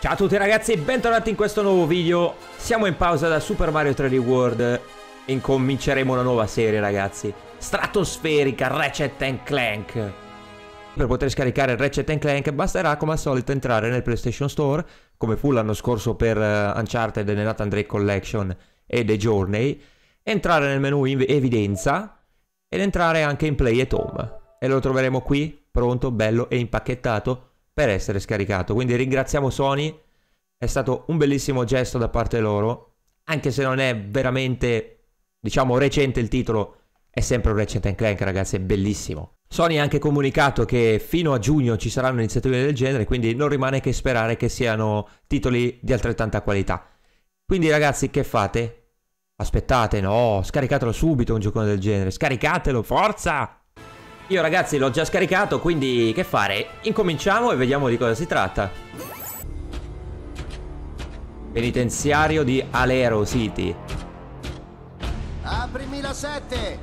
Ciao a tutti ragazzi e bentornati in questo nuovo video. Siamo in pausa da Super Mario 3D World e incominceremo una nuova serie ragazzi, stratosferica Ratchet & Clank. Per poter scaricare Ratchet & Clank basterà come al solito entrare nel PlayStation Store, come fu l'anno scorso per Uncharted e Nathan Drake Collection e The Journey, entrare nel menu evidenza ed entrare anche in Play at Home e lo troveremo qui, pronto, bello e impacchettato per essere scaricato. Quindi ringraziamo Sony, è stato un bellissimo gesto da parte loro, anche se non è veramente, diciamo, recente il titolo, è sempre un Ratchet & Clank ragazzi, è bellissimo. Sony ha anche comunicato che fino a giugno ci saranno iniziative del genere, quindi non rimane che sperare che siano titoli di altrettanta qualità. Quindi ragazzi, che fate? Aspettate, no, scaricatelo subito un gioco del genere, scaricatelo, forza! Io ragazzi l'ho già scaricato, quindi che fare? Incominciamo e vediamo di cosa si tratta. Penitenziario di Alero City. Aprimi la 7!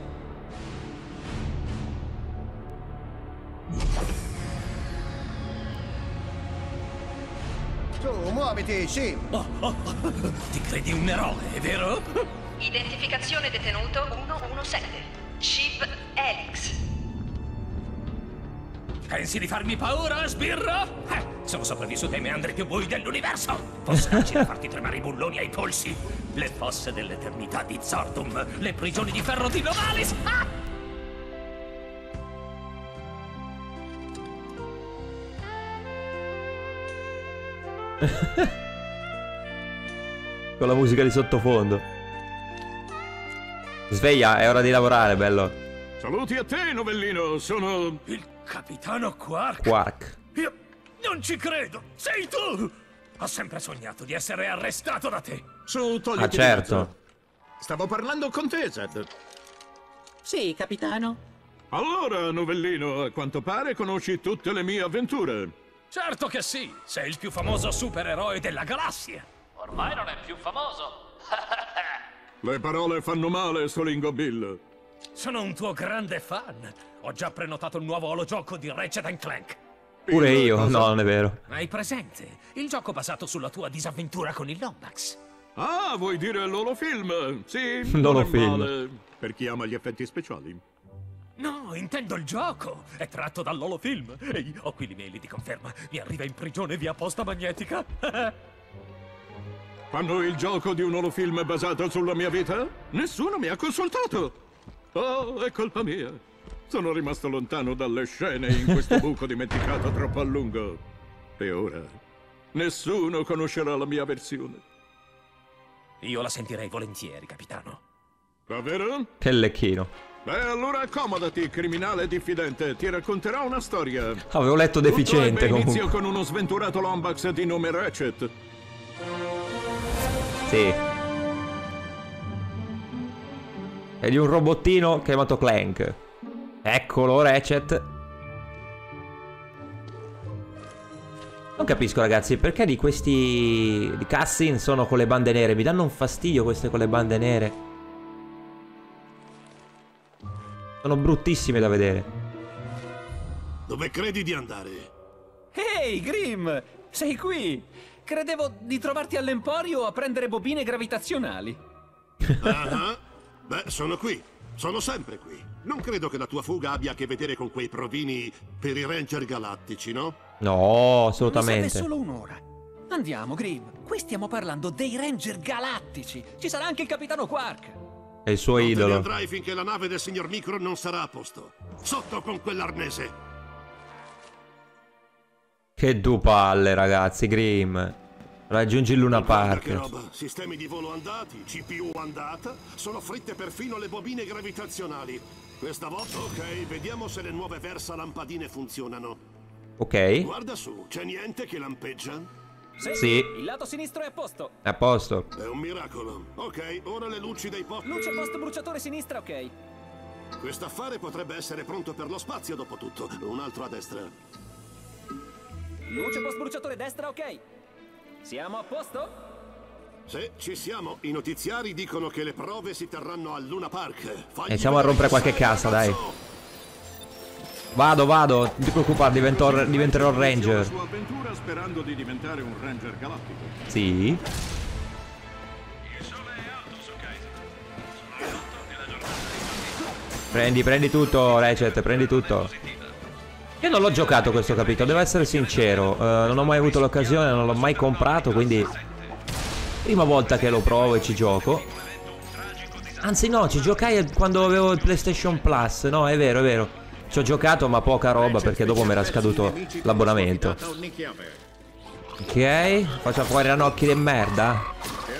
Tu muoviti, sì! Oh, oh, oh. Ti credi un eroe, è vero? Identificazione detenuto 117. Chief Ellix. Pensi di farmi paura, sbirro? Sono sopravvissuto ai meandri più bui dell'universo! Posso riuscire a farti tremare i bulloni ai polsi! Le fosse dell'eternità di Zordum! Le prigioni di ferro di Novalis! Ah! Con la musica di sottofondo. Sveglia, è ora di lavorare, bello. Saluti a te, novellino! Sono... il Capitano Quark? Quark. Io non ci credo! Sei tu! Ho sempre sognato di essere arrestato da te! Su, togliti. Ah, certo. Stavo parlando con te, Zed. Sì, capitano. Allora, novellino, a quanto pare conosci tutte le mie avventure. Certo che sì! Sei il più famoso supereroe della galassia! Ormai non è più famoso! Le parole fanno male, Solingo Bill. Sono un tuo grande fan. Ho già prenotato il nuovo ologioco di Ratchet & Clank. Pure io, no, non è vero. Hai presente? Il gioco basato sulla tua disavventura con il Lombax. Ah, vuoi dire l'olofilm? Sì, l'olofilm. Per chi ama gli effetti speciali. No, intendo il gioco. È tratto dall'olofilm. Ehi, ho qui l'email di conferma. Mi arriva in prigione via posta magnetica. Fanno il gioco di un olofilm basato sulla mia vita? Nessuno mi ha consultato. Oh, è colpa mia. Sono rimasto lontano dalle scene in questo buco dimenticato troppo a lungo. E ora nessuno conoscerà la mia versione. Io la sentirei volentieri, capitano. Davvero? Che lecchino. Beh, allora accomodati, criminale diffidente. Ti racconterò una storia. Avevo letto deficiente, comunque. Inizio con uno sventurato Lombax di nome Ratchet. Sì. E di un robottino chiamato Clank. Eccolo, Ratchet. Non capisco, ragazzi, perché di questi cutscene sono con le bande nere. Mi danno un fastidio queste con le bande nere. Sono bruttissime da vedere. Dove credi di andare? Ehi, hey, Grim! Sei qui! Credevo di trovarti all'emporio a prendere bobine gravitazionali. Ah. Beh, sono qui. Sono sempre qui. Non credo che la tua fuga abbia a che vedere con quei provini per i Ranger Galattici, no? No, assolutamente. Mi serve solo un'ora. Andiamo, Grim. Qui stiamo parlando dei Ranger Galattici. Ci sarà anche il Capitano Quark. E il suo idolo. Non te ne andrai finché la nave del signor Micron non sarà a posto. Sotto con quell'arnese. Che due palle, ragazzi, Grim. Raggiungi Luna Park. Che roba. Sistemi di volo andati, CPU andata, sono fritte perfino le bobine gravitazionali. Questa volta, ok, vediamo se le nuove versa lampadine funzionano. Ok. Guarda su, c'è niente che lampeggia? Sì. Il lato sinistro è a posto. È a posto. È un miracolo. Ok, ora le luci dei posti. Luce post bruciatore sinistra, ok. Quest'affare potrebbe essere pronto per lo spazio dopo tutto. Un altro a destra. Luce post bruciatore destra, ok. Siamo a posto? Sì, ci siamo. I notiziari dicono che le prove si terranno al Luna Park. Iniziamo a rompere qualche casa, dai. Vado, non ti preoccupare, diventerò ranger. Sperando di diventare un ranger galattico. Sì. Prendi tutto, Ratchet, prendi tutto. Io non l'ho giocato questo capitolo, devo essere sincero. Non ho mai avuto l'occasione, non l'ho mai comprato, quindi... Prima volta che lo provo e ci gioco. Anzi no, ci giocai quando avevo il PlayStation Plus. No, è vero. Ci ho giocato ma poca roba perché dopo mi era scaduto l'abbonamento. Ok, faccia fuori ranocchi di merda.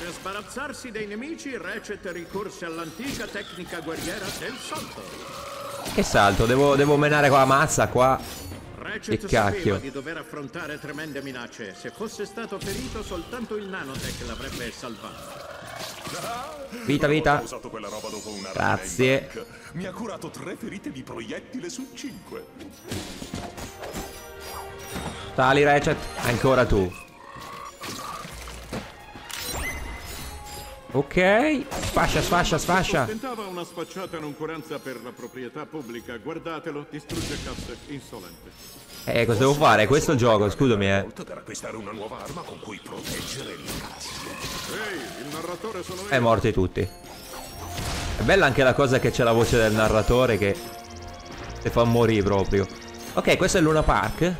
Sbarazzarsi dei nemici, Ratchet ricorse all'antica tecnica guerriera del salto. Che salto? Devo menare con la mazza qua. Ratchet che cacchio. Sapeva di dover affrontare tremende minacce. Se fosse stato ferito, soltanto il nanotech l'avrebbe salvato. Vita. Grazie. Mi ha curato 3 ferite di proiettile su 5. Tali Ratchet, ancora tu. Ok, sfascia. Tentava una sfacciata noncuranza per la proprietà pubblica. Guardatelo, distrugge casse insolente. Cosa devo fare? Questo è il gioco, scusami. Una nuova arma con cui proteggere il caso. È morti tutti. È bella anche la cosa che c'è la voce del narratore che te fa morire proprio. Ok, questo è Luna Park.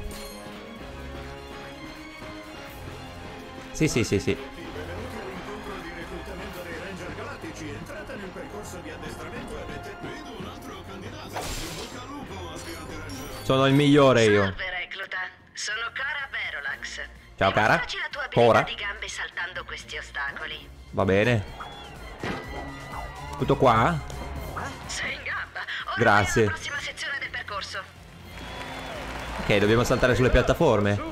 Sì. Sono il migliore io. Salve, recluta. Sono Cara Verolax. Ciao Cara. Facci la tua abilità di gambe saltando questi ostacoli. Va bene. Tutto qua? Sei in gamba. Grazie. Alla prossima sezione del percorso. Ok, dobbiamo saltare sulle piattaforme. Sono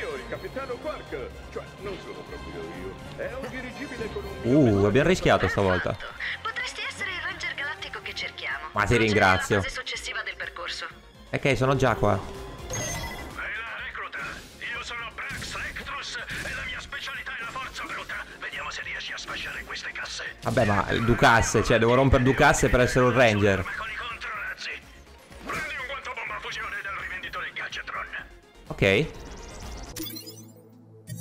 io, il Capitano Quark. Cioè, non sono proprio io. È un dirigibile con un... abbiamo rischiato stavolta. Potresti essere il ranger galattico che cerchiamo. Ma ti ringrazio. Successiva del percorso. Ok, sono già qua. Io sono Brax Lectrus e la mia specialità è la forza bruta. Vediamo se riesci a sfasciare queste casse. Vabbè, ma due casse, cioè devo rompere due casse per essere un ranger. Prendi un guanto bomba a fusione dal rivenditore Gadgetron. Ok.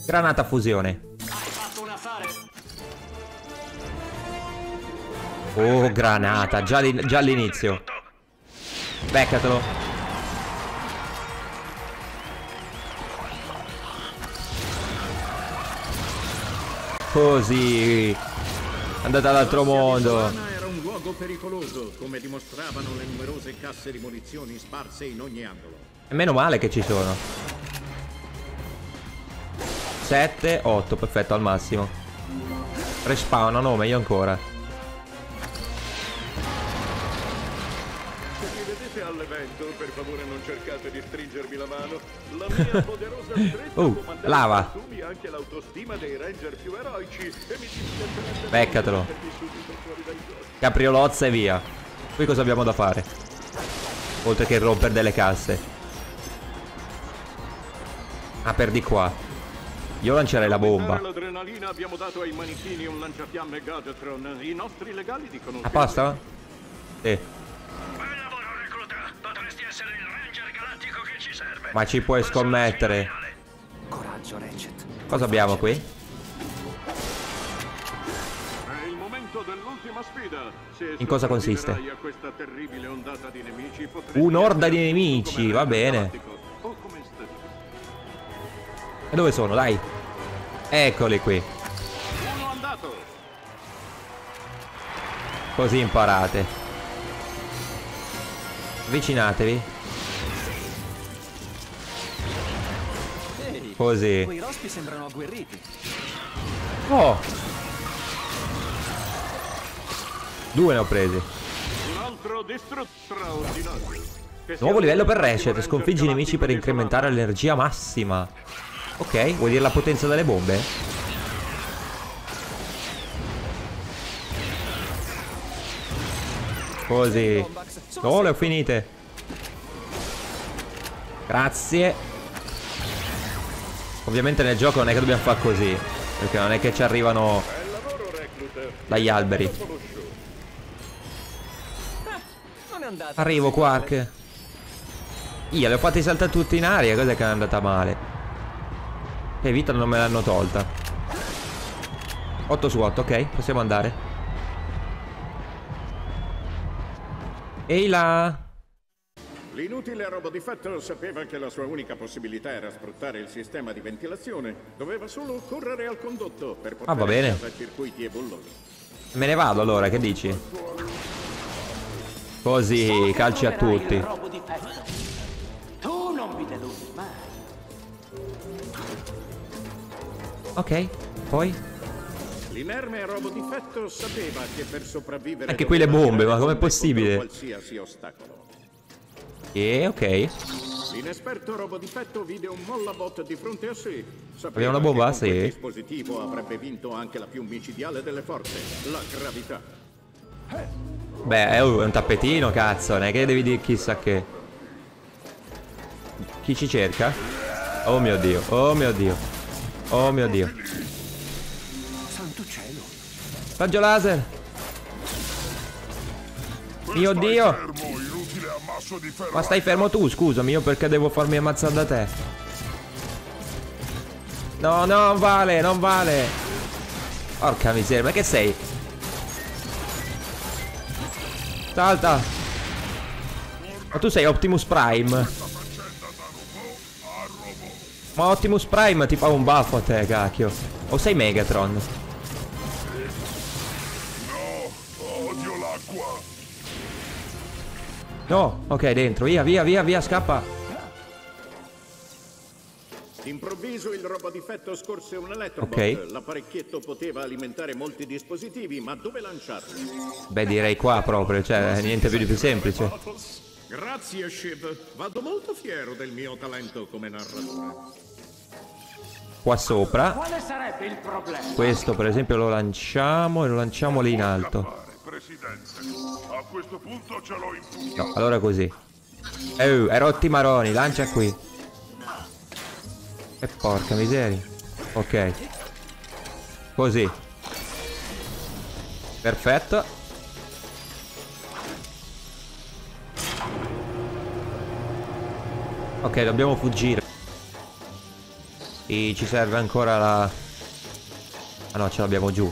Granata fusione. Hai fatto un affare. Oh, granata, già all'inizio. Beccatelo. Così andata all'altro mondo. Era un luogo pericoloso, come dimostravano le numerose casse di munizioni sparse in ogni angolo. E meno male che ci sono. 7, 8, perfetto, al massimo. Respawnano, meglio ancora. Se mi vedete all'evento, per favore non cercate di stringermi la mano. La mia poderosa stretta lava. Anche l'autostima dei ranger più eroici e mi dispiacerebbe. Beccatelo. Capriolozza e via. Qui cosa abbiamo da fare? Oltre che rompere delle casse. Ah, per di qua. Io lancerei la bomba. L'adrenalina abbiamo dato ai manichini un lanciafiamme Gadgetron. I nostri legali dicono che... Apposta? Sì. Bel lavoro, recluta. Potresti essere il ranger galattico che ci serve. Ma ci puoi scommettere. Coraggio, Ratchet. Cosa abbiamo qui? È il momento dell'ultima sfida. In cosa consiste? Un'orda di nemici, va bene. E dove sono? Dai. Eccoli qui. Così imparate. Avvicinatevi. Così. Quei rospi sembrano agguerriti. Oh! 2 ne ho presi. Un altro distrutto straordinario. Nuovo livello per Ratchet. Sconfiggi i nemici per incrementare l'energia massima. Ok, vuol dire la potenza delle bombe? Così. No, le ho finite. Grazie. Ovviamente nel gioco non è che dobbiamo fare così, perché non è che ci arrivano dagli alberi. Arrivo Quark. Io le ho fatte saltare tutte in aria. Cos'è che è andata male? E vita non me l'hanno tolta. 8 su 8, ok, possiamo andare. Ehi là! L'inutile robodifatto sapeva che la sua unica possibilità era sfruttare il sistema di ventilazione. Doveva solo correre al condotto per portare a circuiti e bolloni. Me ne vado allora, che dici? Così calci a tutti. Tu non mi deludi mai. Ok, poi? L'inerme robodifetto sapeva che per sopravvivere... Anche qui le bombe, ma com'è possibile? Qualsiasi ostacolo. Ok. L'inesperto robodifetto vide un mollabot di fronte a sé. Abbiamo una bomba? Sì. Il dispositivo avrebbe vinto anche la più micidiale delle forze, la gravità. Beh, è un tappetino, cazzo, non è che devi dire chissà che. Chi ci cerca? Oh mio Dio, oh mio Dio, oh mio Dio. Santo cielo. Raggio laser. Mio Dio. Ma stai fermo tu, scusami, io perché devo farmi ammazzare da te? No, no, non vale, non vale. Porca miseria, ma che sei? Salta. Ma tu sei Optimus Prime. Ma Optimus Prime ti fa un baffo a te, cacchio. O sei Megatron? No, odio l'acqua. No, ok, dentro, via, via, via, via, scappa. D'improvviso il robodifetto scorse un elettrobot. Ok. L'apparecchietto poteva alimentare molti dispositivi, ma dove lanciarli? Beh, direi qua proprio, cioè, niente più di più semplice. Grazie, Shiv. Vado molto fiero del mio talento come narratore. Qua sopra. Quale sarebbe il problema? Questo, per esempio, lo lanciamo e lo lanciamo lì in alto. A questo punto ce l'ho in pugno. No, allora così. Erotti maroni, lancia qui. E porca miseria. Ok. Così. Perfetto. Ok, dobbiamo fuggire. E ci serve ancora la... Ah no, ce l'abbiamo giù.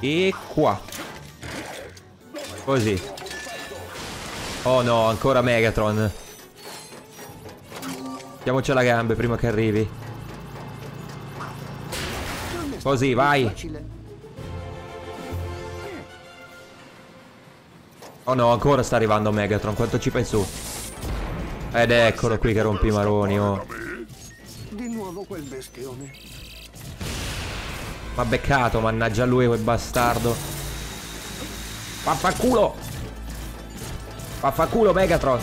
E qua. Così. Oh no, ancora Megatron. Diamoci alla gamba prima che arrivi. Così, vai. Oh no, ancora sta arrivando Megatron. Quanto ci fai su? Ed eccolo qui che rompi maroni, oh. Di nuovo quel bestione. M'ha beccato, mannaggia lui quel bastardo. Vaffanculo! Vaffanculo Megatron!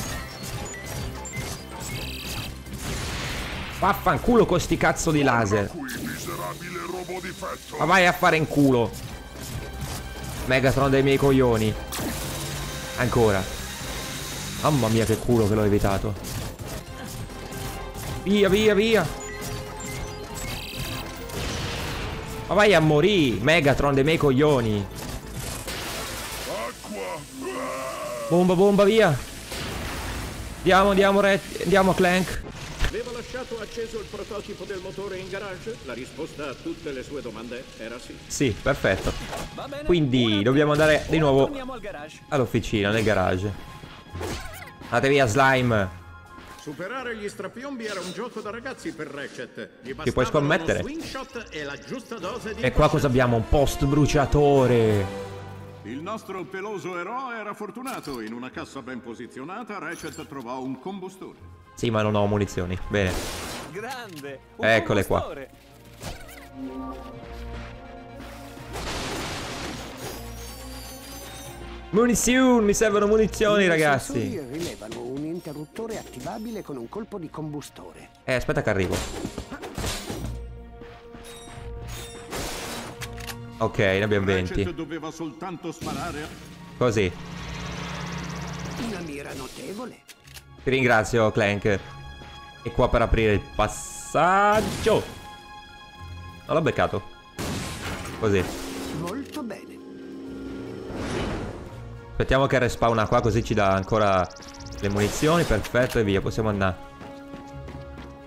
Vaffanculo con sti cazzo di laser! Ma vai a fare in culo! Megatron dei miei coglioni! Ancora! Mamma mia che culo che l'ho evitato! Via, via, via! Ma vai a morì, Megatron dei miei coglioni. Bomba, bomba, via. Andiamo, andiamo, andiamo, Clank. Aveva lasciato acceso il prototipo del motore in garage? La risposta a tutte le sue domande era sì. Sì, perfetto. Quindi dobbiamo andare di nuovo all'officina, nel garage. Andate via, slime. Superare gli strapiombi era un gioco da ragazzi per Ratchet. Ti puoi scommettere. E la giusta dose di qua cosa abbiamo? Un post bruciatore. Il nostro peloso eroe era fortunato. In una cassa ben posizionata Ratchet trovò un combustore. Sì, ma non ho munizioni. Bene. Grande. Eccole qua. Munizioni, mi servono munizioni, ragazzi. I sensori rilevano un interruttore attivabile con un colpo di combustore. Aspetta che arrivo. Ok, ne abbiamo 20. Doveva soltanto sparare. Così. Una mira notevole. Ti ringrazio, Clank. E qua per aprire il passaggio. Non l'ho beccato. Così. Molto bene. Aspettiamo che respawna qua, così ci dà ancora le munizioni. Perfetto, e via, possiamo andare.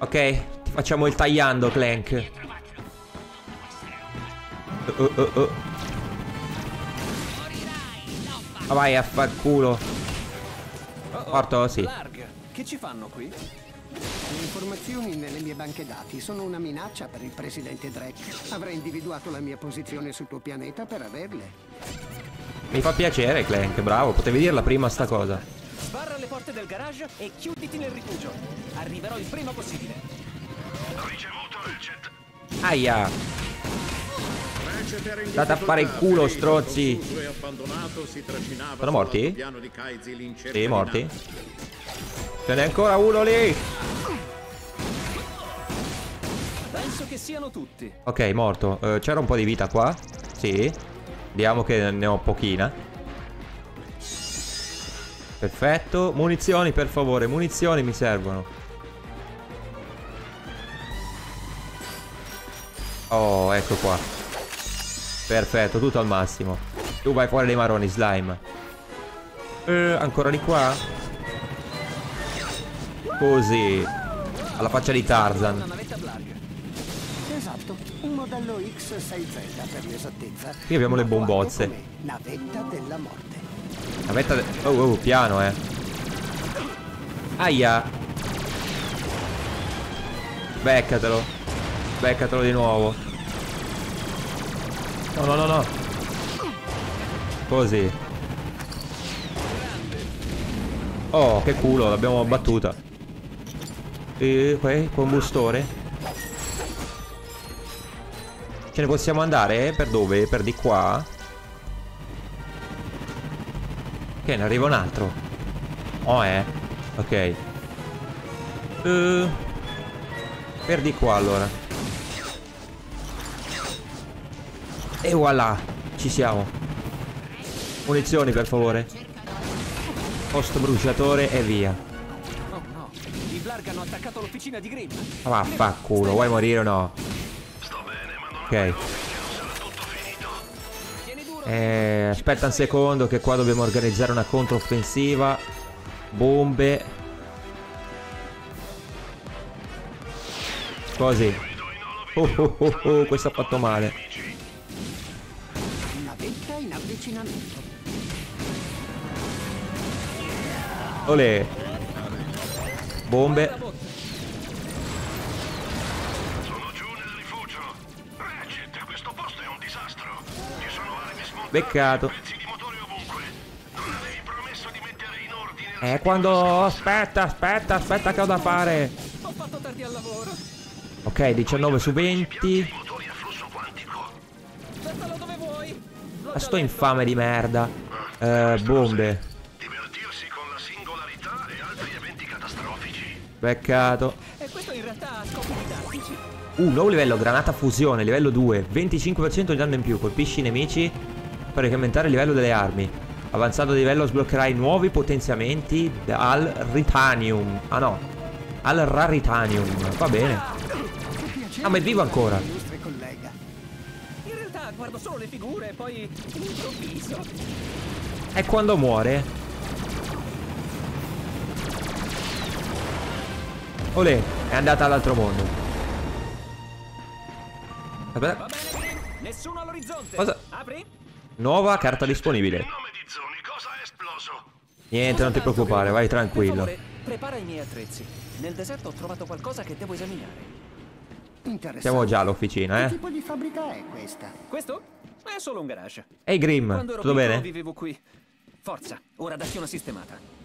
Ok, ti facciamo il tagliando, Clank. Ma vai a far culo. Morto, sì. Che ci fanno qui? Le informazioni nelle mie banche dati sono una minaccia per il presidente Drek. Avrei individuato la mia posizione sul tuo pianeta per averle. Mi fa piacere, Clank, bravo, potevi dirla prima sta cosa. Sbarra le porte del garage e chiuditi nel rifugio. Arriverò il prima possibile. Ricevuto, Ratchet. Aia. Date a fare il culo, strozzi. Sono morti? Sì, morti. Ce n'è ancora uno lì. Penso che siano tutti. Ok, morto. C'era un po' di vita qua? Sì. Vediamo che ne ho pochina. Perfetto. Munizioni, per favore. Munizioni mi servono. Oh, ecco qua. Perfetto, tutto al massimo. Tu vai fuori dai maroni, slime. Ancora di qua. Così. Alla faccia di Tarzan. Esatto, un modello X6Z per l'esattezza. Qui abbiamo le bombozze. Navetta della morte. Navetta de... Oh, piano, Aia. Beccatelo. Beccatelo di nuovo. No, no, no, no. Così. Oh, che culo, l'abbiamo battuta. Combustore. Ce ne possiamo andare? Per dove? Per di qua? Ok, ne arriva un altro. Ok. Per di qua allora. E voilà. Ci siamo. Munizioni per favore. Posto bruciatore e via. Oh no. I Blarg hanno attaccato l'officina di Grim. Vaffanculo, vuoi morire o no? Ok. Aspetta un secondo che qua dobbiamo organizzare una controffensiva. Bombe. Così. Questo ha fatto male. Olè. Bombe. Beccato. Quando... Aspetta che ho da fare. Ok, 19 su 20. Ma sto infame di merda. Bombe. Beccato. Nuovo livello, granata fusione, livello 2. 25% di danno in più, colpisci i nemici per incrementare il livello delle armi. Avanzando di livello sbloccherai nuovi potenziamenti al Raritanium. Ah no, al Raritanium. Va bene. Ah, ma è vivo ancora. In realtà guardo solo le figure e poi improvviso. E quando muore? Olè, è andata all'altro mondo. Vabbè. Va bene, nessuno all'orizzonte. Cosa? Apri? Nuova carta disponibile. Niente, non ti preoccupare, vai tranquillo. Prepara i miei attrezzi. Nel deserto ho trovato qualcosa che devo esaminare. Siamo già all'officina, Che tipo di fabbrica è questa? Questo? È solo un garage. Ehi Grim, tutto bene? Vivevo qui. Forza, ora dacci una sistemata.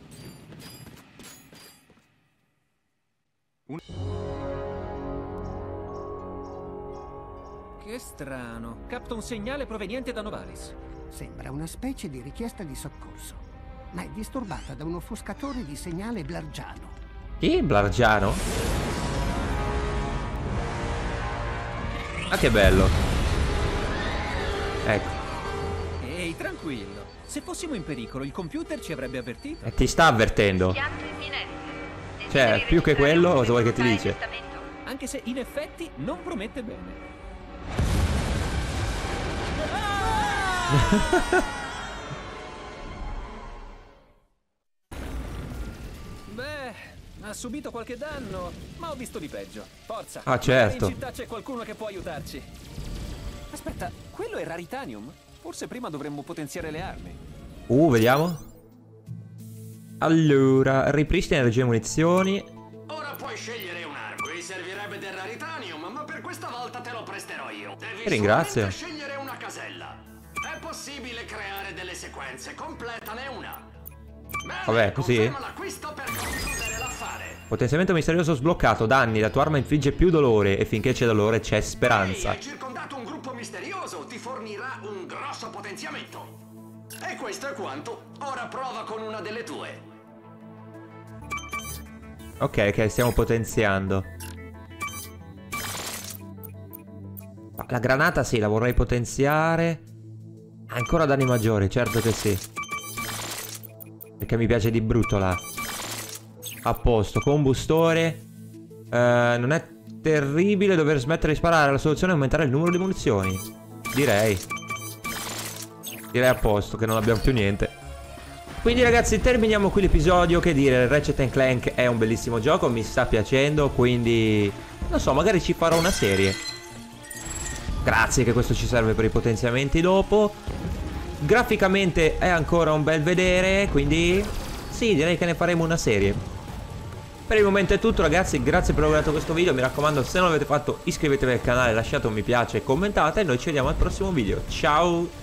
Che strano. Capto un segnale proveniente da Novalis. Sembra una specie di richiesta di soccorso, ma è disturbata da un offuscatore di segnale blargiano. Chi? Blargiano? Ah, che bello. Ecco. Ehi, tranquillo. Se fossimo in pericolo, il computer ci avrebbe avvertito. E ti sta avvertendo. Cioè, più che quello, cosa vuoi che ti dice? Anche se in effetti non promette bene. ha subito qualche danno, ma ho visto di peggio. Forza. Ah, certo. In città c'è qualcuno che può aiutarci. Aspetta, quello è Raritanium? Forse prima dovremmo potenziare le armi. Vediamo. Allora, ripristina le energie e munizioni. Ora puoi scegliere un'arma. Qui servirebbe del Raritanium, ma per questa volta te lo presterò io. Devi solamente scegliere una casella. È possibile creare delle sequenze, completane una. Bene, vabbè, così. L'acquisto per concludere l'affare. Potenziamento misterioso sbloccato. Danni, la tua arma infligge più dolore e finché c'è dolore c'è speranza. Hai circondato un gruppo misterioso, ti fornirà un grosso potenziamento. E questo è quanto. Ora prova con una delle tue. Ok, che stiamo potenziando. La granata sì, la vorrei potenziare. Ancora danni maggiori, certo che sì. Perché mi piace di brutto là. A posto, combustore. Non è terribile dover smettere di sparare. La soluzione è aumentare il numero di munizioni. Direi a posto, che non abbiamo più niente. Quindi ragazzi, terminiamo qui l'episodio. Che dire, Ratchet & Clank è un bellissimo gioco, mi sta piacendo, quindi non so, magari ci farò una serie. Grazie, che questo ci serve per i potenziamenti dopo. Graficamente è ancora un bel vedere, quindi sì, direi che ne faremo una serie. Per il momento è tutto ragazzi, grazie per aver guardato questo video. Mi raccomando, se non l'avete fatto, iscrivetevi al canale, lasciate un mi piace e commentate. E noi ci vediamo al prossimo video, ciao!